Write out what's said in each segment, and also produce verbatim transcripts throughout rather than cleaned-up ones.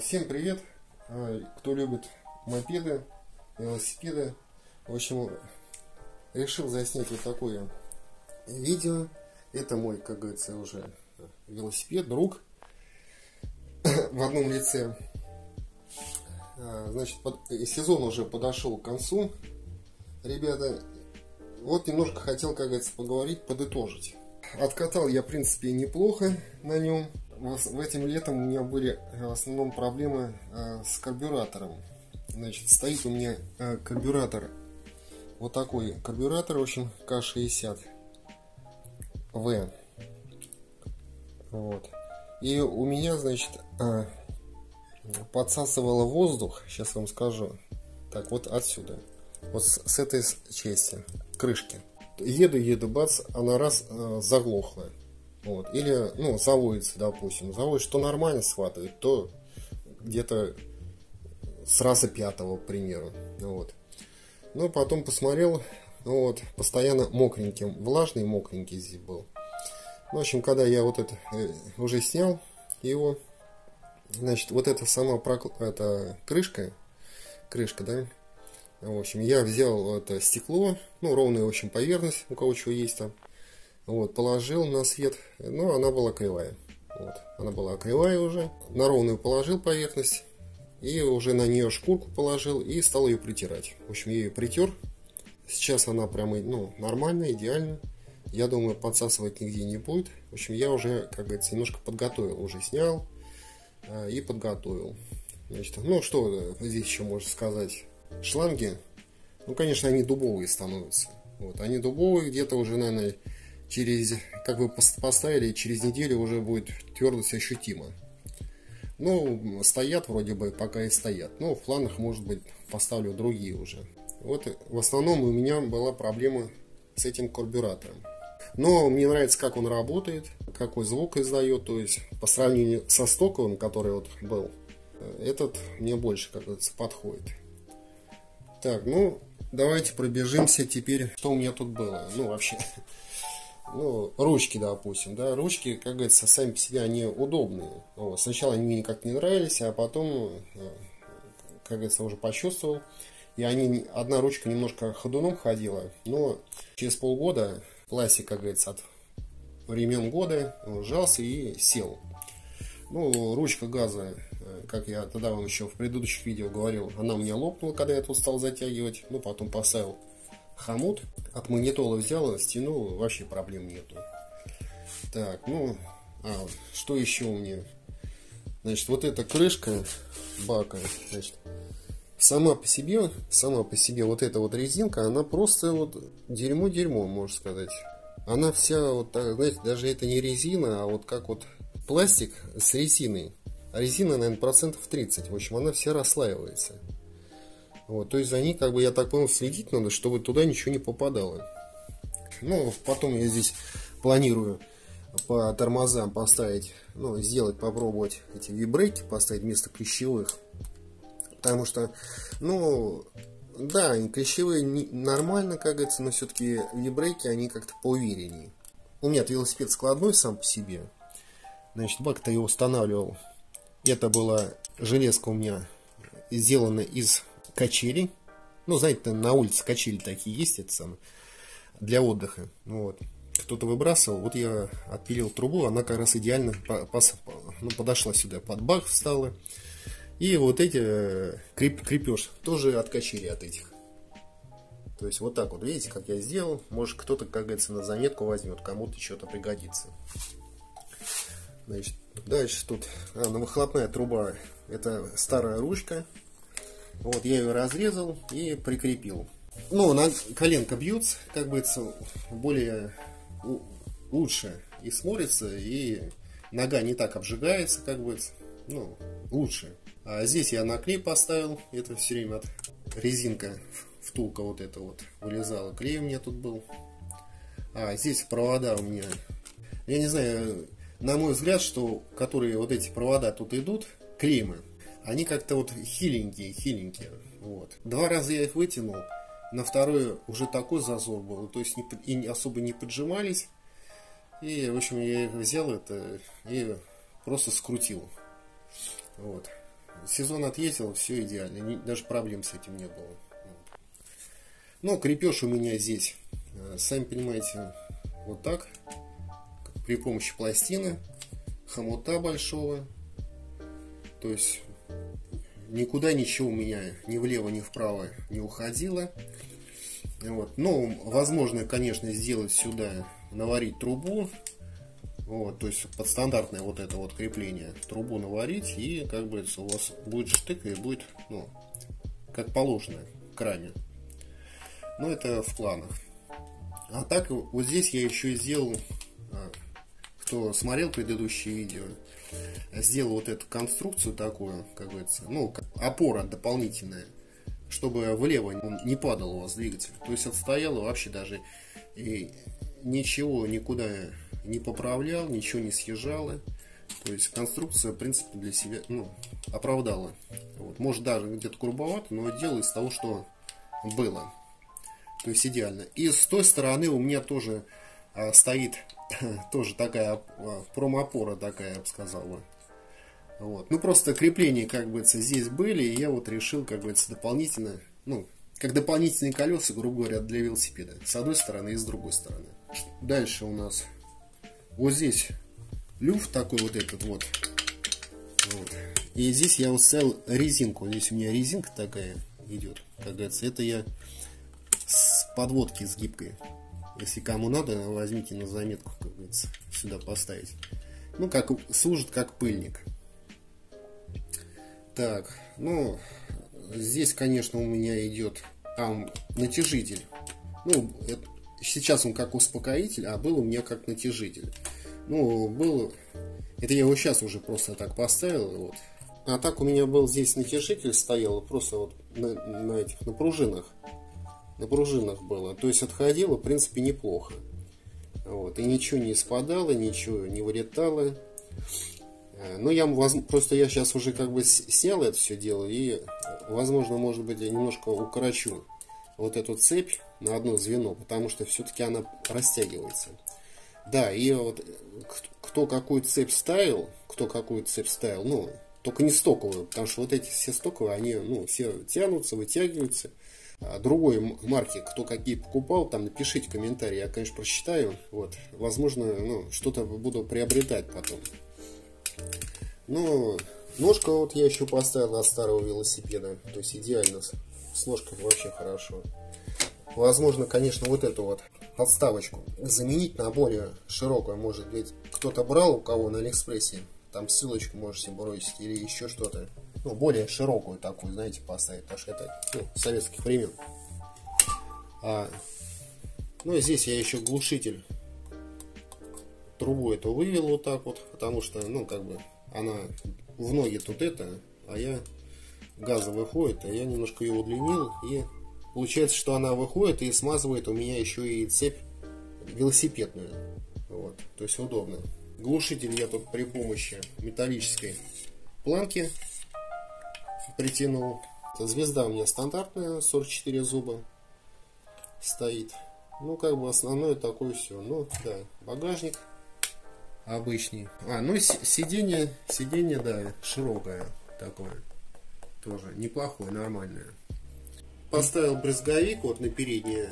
Всем привет, кто любит мопеды, велосипеды. В общем, решил заснять вот такое видео. Это мой, как говорится, уже велосипед, друг в одном лице. Значит, под... сезон уже подошел к концу, ребята. Вот немножко хотел, как говорится, поговорить, подытожить. Откатал я, в принципе, неплохо на нем. В этим летом у меня были в основном проблемы с карбюратором. Значит, стоит у меня карбюратор, вот такой карбюратор, в общем, К шестьдесят В. Вот. И у меня, значит, подсасывало воздух, сейчас вам скажу, так вот отсюда, вот с этой части крышки. Еду, еду, бац, она раз заглохла. Вот. Или, ну, заводится, допустим, заводится, то нормально схватывает, то где-то с раза пятого, к примеру. Вот. Но потом посмотрел, вот, постоянно мокреньким, влажный мокренький здесь был. В общем, когда я вот это э, уже снял его, значит, вот эта сама прокл... это крышка, крышка, да, в общем, я взял это стекло, ну, ровную, в общем, поверхность, у кого чего есть там. Вот, положил на свет, но она была кривая. Вот, она была кривая уже. На ровную положил поверхность, и уже на нее шкурку положил, и стал ее притирать. В общем, я ее притер. Сейчас она прямо, ну, нормально, идеально. Я думаю, подсасывать нигде не будет. В общем, я уже, как говорится, немножко подготовил. Уже снял э, и подготовил. Значит, ну, что здесь еще можно сказать? Шланги, ну, конечно, они дубовые становятся. Вот, они дубовые, где-то уже, наверное, через, как вы поставили, через неделю уже будет твердость ощутима. Ну, стоят вроде бы, пока и стоят. Но в планах, может быть, поставлю другие уже. Вот в основном у меня была проблема с этим карбюратором. Но мне нравится, как он работает, какой звук издает. То есть, по сравнению со стоковым, который вот был, этот мне больше, как говорится, подходит. Так, ну, давайте пробежимся теперь, что у меня тут было. Ну, вообще... Ну, ручки, допустим, да, ручки, как говорится, сами по себе они удобные. Вот. Сначала они мне никак не нравились, а потом, как говорится, уже почувствовал. И они, одна ручка немножко ходуном ходила, но через полгода пластик, как говорится, от времен года сжался и сел. Ну, ручка газа, как я тогда вам еще в предыдущих видео говорил, она у меня лопнула, когда я тут стал затягивать, ну, потом поставил хомут, от магнитола взял, стянул, вообще проблем нету. Так, ну, а, что еще у меня? Значит, вот эта крышка бака, значит, сама по себе, сама по себе вот эта вот резинка, она просто вот дерьмо-дерьмо, можно сказать. Она вся, вот, знаете, даже это не резина, а вот как вот пластик с резиной. Резина, наверное, процентов тридцать, в общем, она вся расслаивается. Вот, то есть за ней, как бы, я так понял, следить надо, чтобы туда ничего не попадало. Ну, потом я здесь планирую по тормозам поставить, ну, сделать, попробовать эти ви-брейки, поставить вместо клещевых. Потому что, ну, да, клещевые не, нормально, как говорится, но все-таки ви-брейки, они как-то поувереннее. У меня велосипед складной сам по себе. Значит, бак-то я устанавливал. Это была железка у меня, сделана из... качели, ну, знаете, на улице качели такие есть, это самое, для отдыха. Вот. Кто-то выбрасывал, вот я отпилил трубу, она как раз идеально по ну, подошла сюда, под бак встала. И вот эти креп крепеж тоже от качели, от этих. То есть вот так вот, видите, как я сделал. Может, кто-то, как говорится, на заметку возьмет, кому-то что-то пригодится. Значит, дальше тут а, ну, выхлопная труба, это старая ручка. Вот, я ее разрезал и прикрепил. Ну, на коленка бьются, как бы, более лучше и смотрится, и нога не так обжигается, как бы, ну, лучше. А здесь я на клей поставил, это все время от резинка, втулка вот эта вот вылезала, клей у меня тут был. А здесь провода у меня, я не знаю, на мой взгляд, что, которые вот эти провода тут идут, клеймы. Они как-то вот хиленькие, хиленькие. Вот. Два раза я их вытянул. На второй уже такой зазор был. То есть не, и особо не поджимались. И, в общем, я их взял это и просто скрутил. Вот. сезон отъездил, все идеально, даже проблем с этим не было. Но крепеж у меня здесь, сами понимаете, вот так, при помощи пластины, хомута большого, то есть никуда ничего у меня ни влево, ни вправо не уходило. Вот. Но возможно, конечно, сделать сюда, наварить трубу, вот, то есть под стандартное вот это вот крепление трубу наварить, и как бы у вас будет штык и будет, ну, как положено к раме. Но это в планах. А так вот здесь я еще и сделал, кто смотрел предыдущие видео, сделал вот эту конструкцию такую, как говорится, ну, опора дополнительная, чтобы влево не падал у вас двигатель. То есть отстоял, вообще даже и ничего никуда не поправлял, ничего не съезжало. То есть конструкция, в принципе, для себя, ну, оправдала. Вот. Может, даже где-то грубовато, но дело из того, что было. То есть идеально. И с той стороны у меня тоже а, стоит тоже такая а, промопора такая, я бы сказал бы. Вот. Ну, просто крепления, как бы, здесь были, и я вот решил, как бы, дополнительно, ну, как дополнительные колеса, грубо говоря, для велосипеда. С одной стороны и с другой стороны. Дальше у нас вот здесь люфт такой вот этот вот. вот. И здесь я усел резинку. Здесь у меня резинка такая идет, как говорится. Это я с подводки с гибкой. Если кому надо, возьмите на заметку, как говорится, сюда поставить. Ну, как служит как пыльник. Так, ну, здесь, конечно, у меня идет там натяжитель. Ну, это, сейчас он как успокоитель, а был у меня как натяжитель. Ну, был... Это я его сейчас уже просто так поставил, вот. А так у меня был здесь натяжитель, стоял просто вот на, на этих, на пружинах. На пружинах было. То есть отходило, в принципе, неплохо. Вот. И ничего не спадало, ничего не вылетало. Но я просто я сейчас уже как бы снял это все дело, и возможно, может быть, я немножко укорочу вот эту цепь на одно звено, потому что все-таки она растягивается. Да, и вот кто какую цепь ставил, кто какую цепь ставил, ну, только не стоковую, потому что вот эти все стоковые, они, ну, все тянутся, вытягиваются. А другой марки, кто какие покупал, там напишите комментарии, я, конечно, прочитаю. Вот, возможно, ну, что-то буду приобретать потом. Ну, ножка вот я еще поставил от старого велосипеда. То есть идеально, с ножкой вообще хорошо. Возможно, конечно, вот эту вот подставочку заменить на более широкую. Может быть, кто-то брал у кого на Алиэкспрессе, там ссылочку можете бросить или еще что-то. Ну, более широкую такую, знаете, поставить, потому что это, ну, советских времен. А, ну, и здесь я еще глушитель, трубу эту вывел вот так вот, потому что, ну, как бы, она в ноги тут это, а я газа выходит, а я немножко ее удлинил, и получается, что она выходит и смазывает у меня еще и цепь велосипедную. Вот, то есть удобно. Глушитель я тут при помощи металлической планки притянул. Звезда у меня стандартная, сорок четыре зуба стоит. Ну, как бы основное такое все. Ну, да, багажник обычный. А, ну, сиденье, сиденье, да, широкое такое. Тоже неплохое, нормальное. Поставил брызговик вот на переднее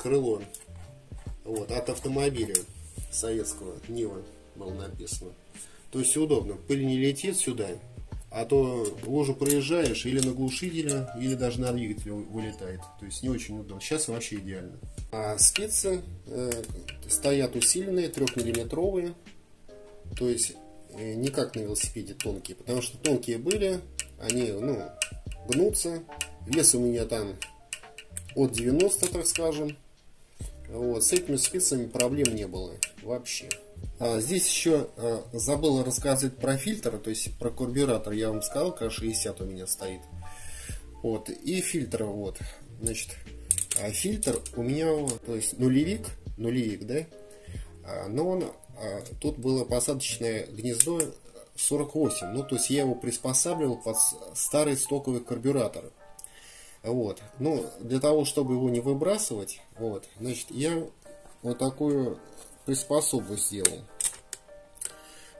крыло. Вот, от автомобиля советского, Нива было написано. То есть удобно, пыль не летит сюда, а то лужу проезжаешь или на глушителе, или даже на двигателе вылетает. То есть не очень удобно. Сейчас вообще идеально. А спицы э, стоят усиленные, трёхмиллиметровые. То есть э, не как на велосипеде тонкие. Потому что тонкие были, они, ну, гнутся. Вес у меня там от девяноста, так скажем. Вот. С этими спицами проблем не было вообще. А здесь еще а, забыл рассказать про фильтр, то есть про карбюратор я вам сказал, К шестьдесят у меня стоит. Вот. И фильтр, вот, значит, а фильтр у меня, то есть нулевик, нулевик, да, а, но он, а, тут было посадочное гнездо сорок восемь, ну, то есть я его приспосабливал под старый стоковый карбюратор. Вот, но для того, чтобы его не выбрасывать, вот, значит, я вот такую приспособу сделал.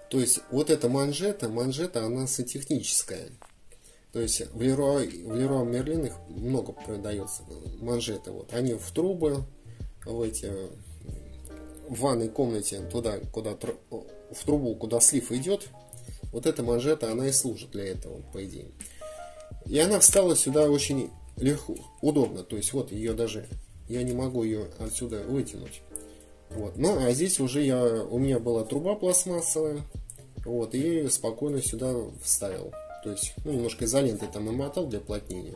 То есть вот эта манжета, манжета она сантехническая. То есть в Leroy, в Leroy Merlin их много продается, манжеты. Вот. Они в трубы, в эти, в ванной комнате, туда, куда, в трубу, куда слив идет. Вот эта манжета, она и служит для этого, по идее. И она встала сюда очень легко, удобно. То есть вот ее даже, я не могу ее отсюда вытянуть. Вот. Ну а здесь уже я, у меня была труба пластмассовая, вот, и спокойно сюда вставил. То есть, ну, немножко изоленты там намотал для плотнения.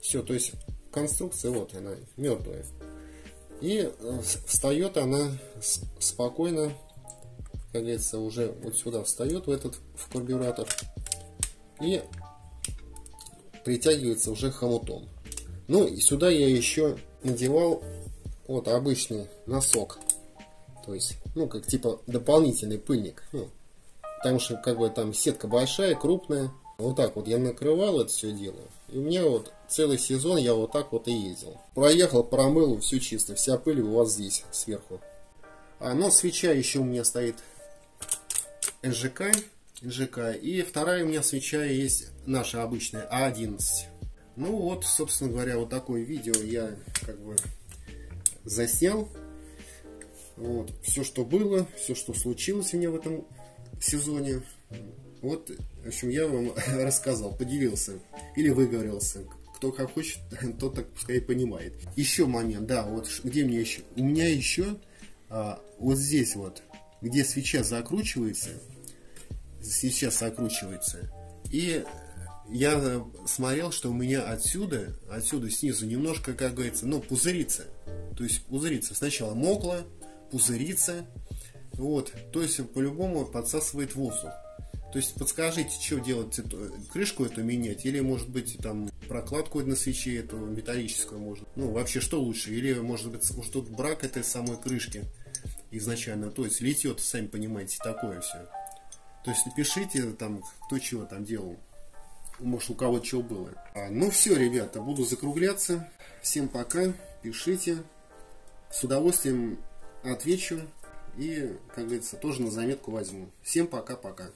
Все, то есть конструкция вот она мертвая. И встает она спокойно, как говорится, уже вот сюда встает в этот, в карбюратор. И притягивается уже хомутом. Ну и сюда я еще надевал вот обычный носок. То есть, ну, как типа дополнительный пыльник. Ну, потому что как бы там сетка большая, крупная. Вот так вот я накрывал это все дело. И у меня вот целый сезон я вот так вот и ездил. Проехал, промыл, все чисто. Вся пыль у вас здесь сверху. А, но свеча еще у меня стоит эн жэ ка. эн жэ ка. И вторая у меня свеча есть наша обычная а одиннадцать. Ну вот, собственно говоря, вот такое видео я как бы заснял. Вот, все, что было, все, что случилось у меня в этом сезоне. Вот, в общем, я вам рассказал, поделился или выговорился. Кто как хочет, тот так пускай понимает. Еще момент, да, вот где мне еще? У меня еще а, вот здесь вот, где свеча закручивается, свеча закручивается. И я смотрел, что у меня отсюда, отсюда снизу немножко, как говорится, ну, пузырится. То есть пузырится. Сначала мокло, пузырится. Вот, то есть по-любому подсасывает воздух. То есть подскажите, что делать, крышку эту менять, или, может быть, там прокладку на свече эту металлическую можно. Ну, вообще, что лучше? Или, может быть, уж тут брак этой самой крышки изначально. То есть летет, сами понимаете, такое все. То есть напишите там, кто чего там делал. Может, у кого чего было. А, ну все, ребята, буду закругляться. Всем пока, пишите. С удовольствием отвечу. И, как говорится, тоже на заметку возьму. Всем пока-пока.